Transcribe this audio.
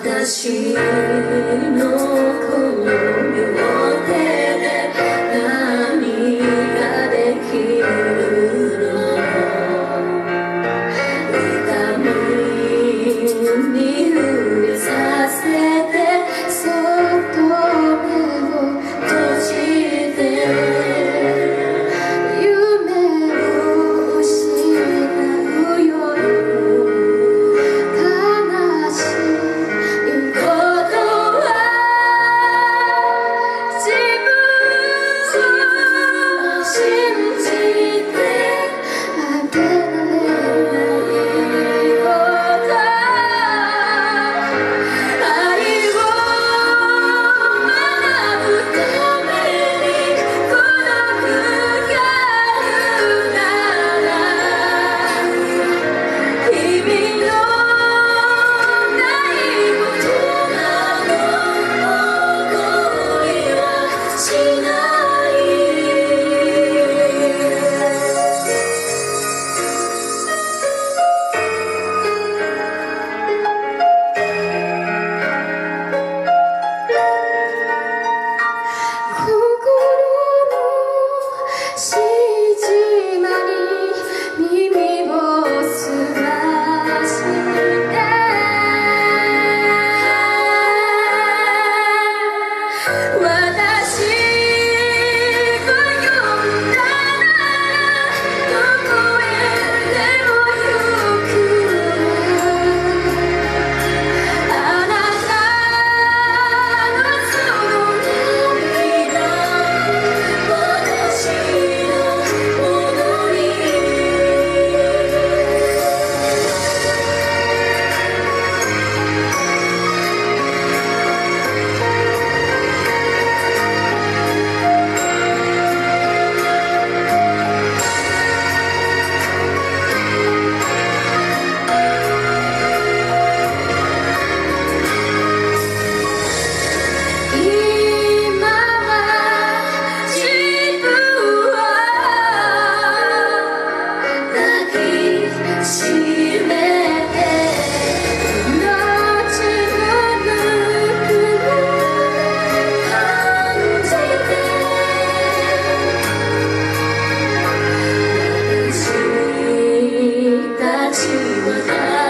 私のこの She was